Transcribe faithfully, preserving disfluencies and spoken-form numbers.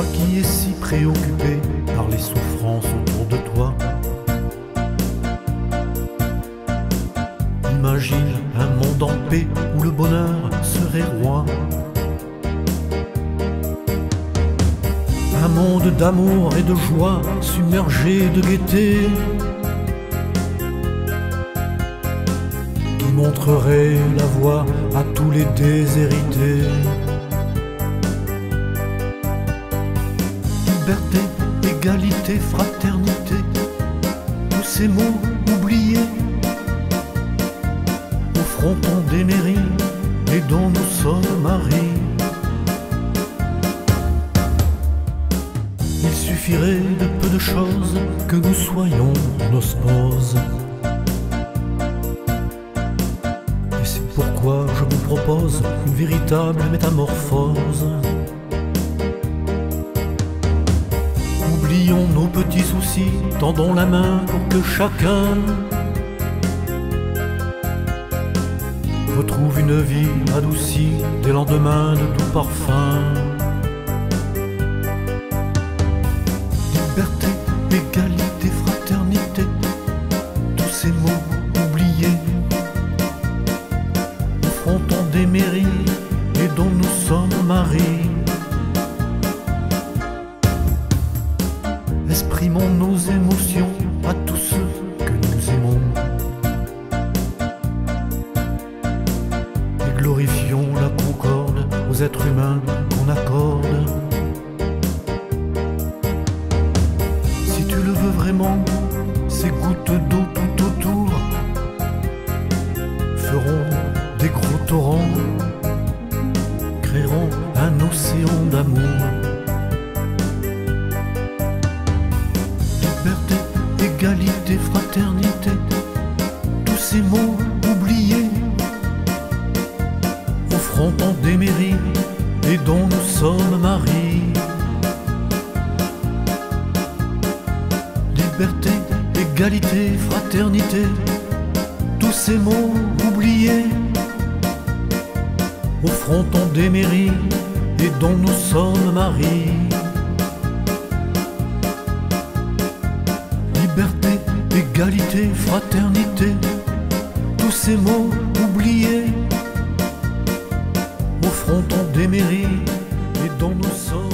Toi qui es si préoccupé par les souffrances autour de toi, imagine un monde en paix où le bonheur serait roi. Un monde d'amour et de joie, submergé de gaieté, qui montrerait la voie à tous les déshérités. Liberté, égalité, fraternité, tous ces mots oubliés. Affrontons des mairies et dont nous sommes maris. Il suffirait de peu de choses que nous soyons en osmose. Et c'est pourquoi je vous propose une véritable métamorphose. Oublions nos petits soucis, tendons la main pour que chacun retrouve une vie adoucie des lendemains de doux parfums. Liberté, égalité, fraternité, tous ces mots oubliés. Affrontons des mairies et dont nous sommes maris. Exprimons nos émotions à tous ceux que nous aimons. Et glorifions la concorde aux êtres humains qu'on accorde. Si tu le veux vraiment, ces gouttes d'eau tout autour feront des gros torrents, créeront un océan d'amour. Liberté, égalité, fraternité, tous ces mots oubliés. Affrontons des mairies et dont nous sommes maris. Liberté, égalité, fraternité, tous ces mots oubliés. Affrontons des mairies et dont nous sommes maris. Liberté, égalité, fraternité, tous ces mots oubliés. Affrontons des mairies et dont nous sommes.